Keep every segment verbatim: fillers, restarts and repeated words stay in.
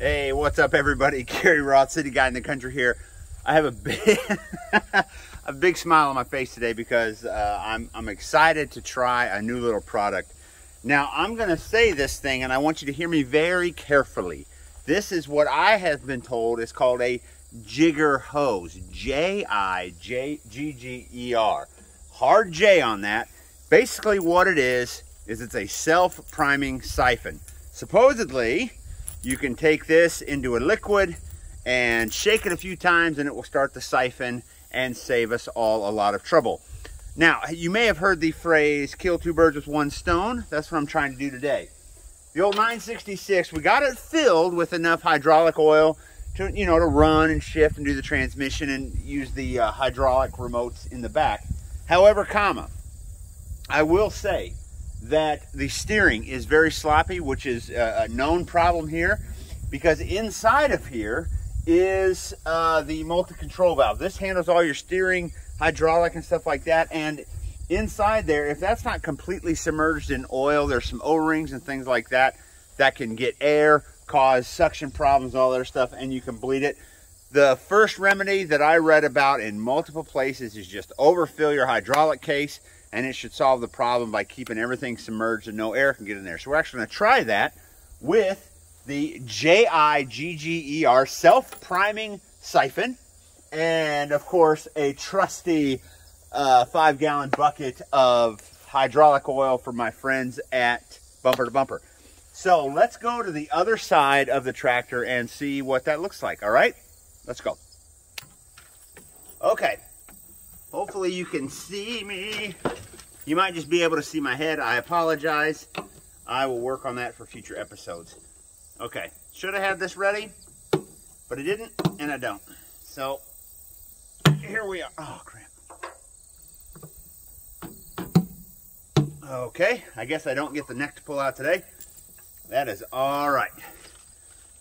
Hey, what's up everybody? Gary Roth, City Guy in the Country here. I have a big, a big smile on my face today because uh, I'm, I'm excited to try a new little product. Now, I'm going to say this thing and I want you to hear me very carefully. This is what I have been told is called a jigger hose. J I G G E R. Hard J on that. Basically what it is, is it's a self-priming siphon. Supposedly, you can take this into a liquid and shake it a few times and it will start the siphon and save us all a lot of trouble. Now, you may have heard the phrase, kill two birds with one stone. That's what I'm trying to do today. The old nine sixty-six, we got it filled with enough hydraulic oil to, you know, to run and shift and do the transmission and use the uh, hydraulic remotes in the back. However, comma, I will say that the steering is very sloppy, which is a known problem here, because inside of here is uh, the multi-control valve. This handles all your steering, hydraulic and stuff like that, and inside there, if that's not completely submerged in oil, there's some O-rings and things like that that can get air, cause suction problems, all that stuff, and you can bleed it. The first remedy that I read about in multiple places is just overfill your hydraulic case, and it should solve the problem by keeping everything submerged and no air can get in there. So we're actually going to try that with the J I G G E R self-priming siphon and, of course, a trusty uh, five-gallon bucket of hydraulic oil from my friends at Bumper to Bumper. So let's go to the other side of the tractor and see what that looks like, all right? Let's go. Okay. Hopefully you can see me. You might just be able to see my head. I apologize. I will work on that for future episodes. Okay, should have had this ready, but I didn't, and I don't. So, here we are. Oh, crap. Okay, I guess I don't get the neck to pull out today. That is all right.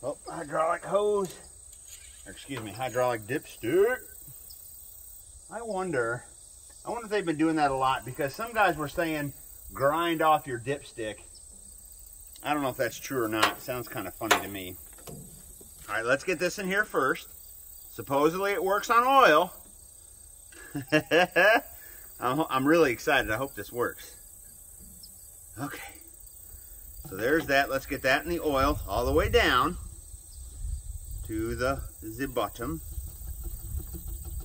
Oh, hydraulic hose. Or excuse me, hydraulic dipstick. I wonder, I wonder if they've been doing that a lot, because some guys were saying, grind off your dipstick. I don't know if that's true or not. It sounds kind of funny to me. All right, let's get this in here first. Supposedly it works on oil. I'm, I'm really excited. I hope this works. Okay. So there's that. Let's get that in the oil all the way down to the, the bottom.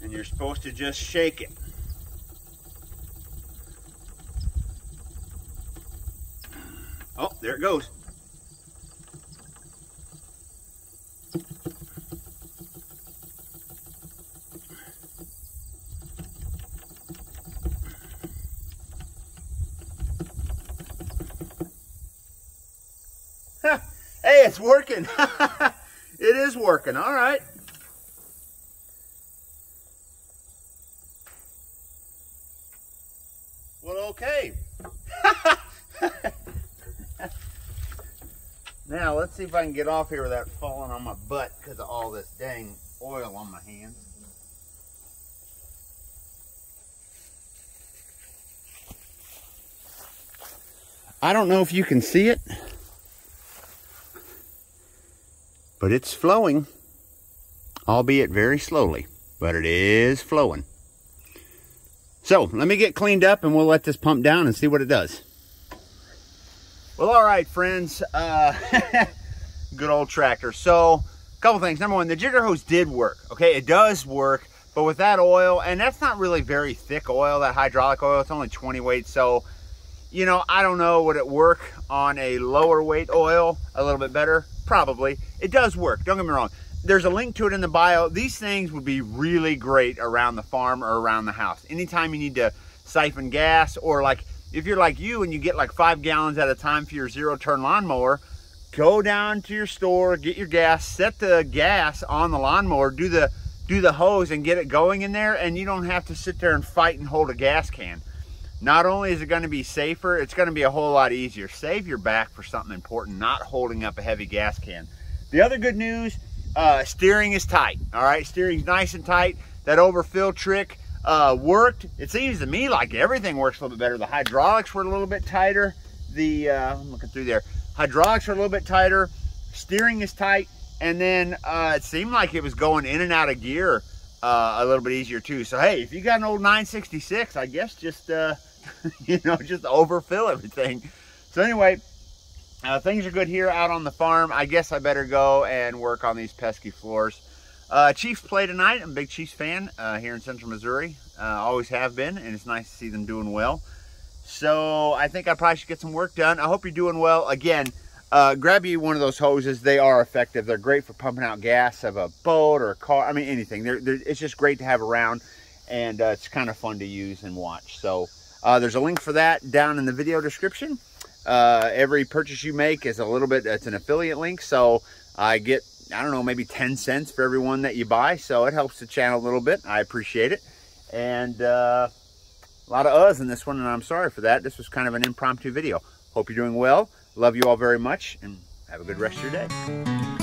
And you're supposed to just shake it. Oh, there it goes. Huh. Hey, it's working. It is working, all right. Okay. Now, let's see if I can get off here without falling on my butt because of all this dang oil on my hands. I don't know if you can see it, but it's flowing, albeit very slowly, but it is flowing. So, let me get cleaned up and we'll let this pump down and see what it does. Well, all right, friends. Uh, good old tractor. So, a couple things. Number one, the jigger hose did work. Okay, it does work. But with that oil, and that's not really very thick oil, that hydraulic oil. It's only twenty weight. So, you know, I don't know. Would it work on a lower weight oil a little bit better? Probably. It does work. Don't get me wrong. There's a link to it in the bio. These things would be really great around the farm or around the house. Anytime you need to siphon gas, or like if you're like you and you get like five gallons at a time for your zero turn lawnmower, go down to your store, get your gas, set the gas on the lawnmower, do the, do the hose and get it going in there, and you don't have to sit there and fight and hold a gas can. Not only is it going to be safer, it's going to be a whole lot easier. Save your back for something important, not holding up a heavy gas can. The other good news, Uh, steering is tight, all right? Steering's nice and tight. That overfill trick uh, worked. It seems to me like everything works a little bit better. The hydraulics were a little bit tighter. The, uh, I'm looking through there. Hydraulics are a little bit tighter. Steering is tight, And then uh, it seemed like it was going in and out of gear uh, a little bit easier too. So hey, if you got an old nine sixty-six, I guess just, uh, you know, just overfill everything. So anyway, uh, things are good here out on the farm. I guess I better go and work on these pesky floors. Uh, Chiefs play tonight. I'm a big Chiefs fan uh, here in Central Missouri. Uh, always have been, and it's nice to see them doing well. So I think I probably should get some work done. I hope you're doing well. Again, uh, grab you one of those hoses. They are effective. They're great for pumping out gas of a boat or a car. I mean, anything. They're, they're, it's just great to have around, and uh, it's kind of fun to use and watch. So uh, there's a link for that down in the video description. Uh, every purchase you make is a little bit, it's an affiliate link. So I get, I don't know, maybe ten cents for every one that you buy. So it helps the channel a little bit. I appreciate it. And uh, a lot of uhs in this one, and I'm sorry for that. This was kind of an impromptu video. Hope you're doing well. Love you all very much, and have a good rest of your day.